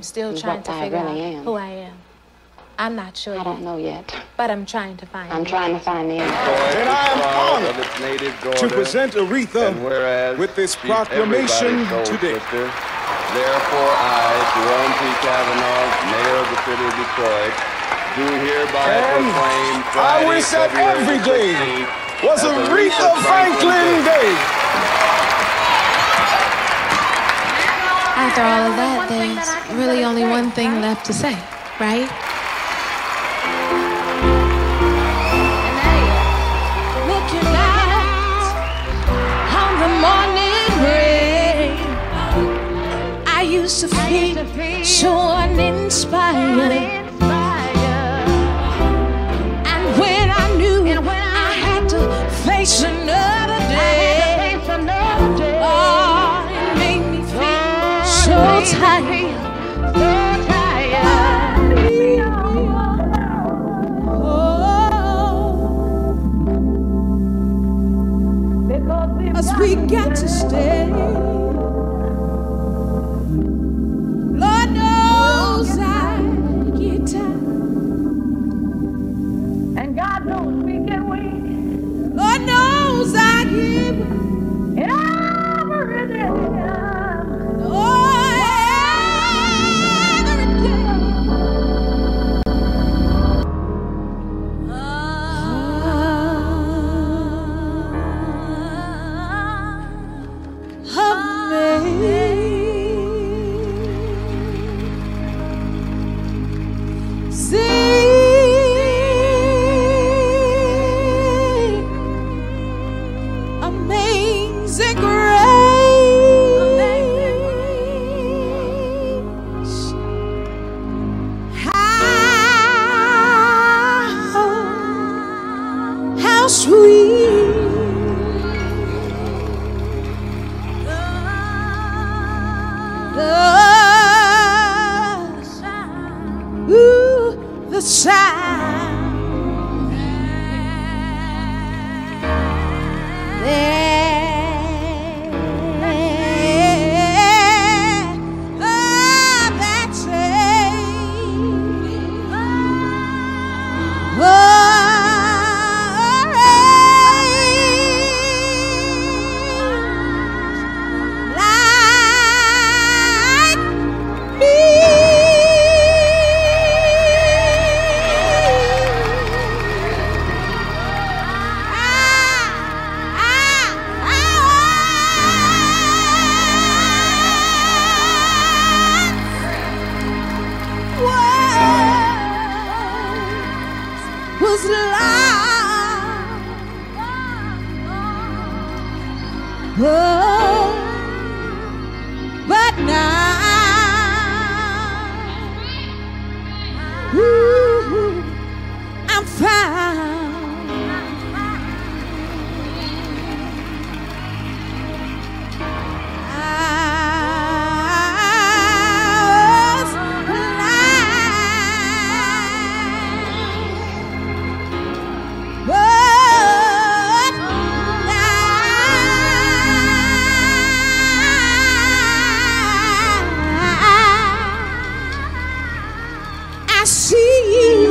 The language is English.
Still trying to figure out who I really am. I'm not sure. I don't know yet. But I'm trying to find. I'm trying to find the answer. And I am honored to present Aretha with this proclamation today. Sister. Therefore, I, Juan P. Kavanaugh, Mayor of the City of Detroit, do hereby proclaim Friday, I wish that every day was Aretha Franklin Day. After all of that, there's really only one thing left to say, right? Look your lights on the morning rain. I used to feel so uninspired. And when I knew I had to face another day, Because we got to stay. Lord knows I get tired. And God knows we get weak. Lord knows I get weak. And I'm really. Amazing grace, how sweet the sound there. I see you.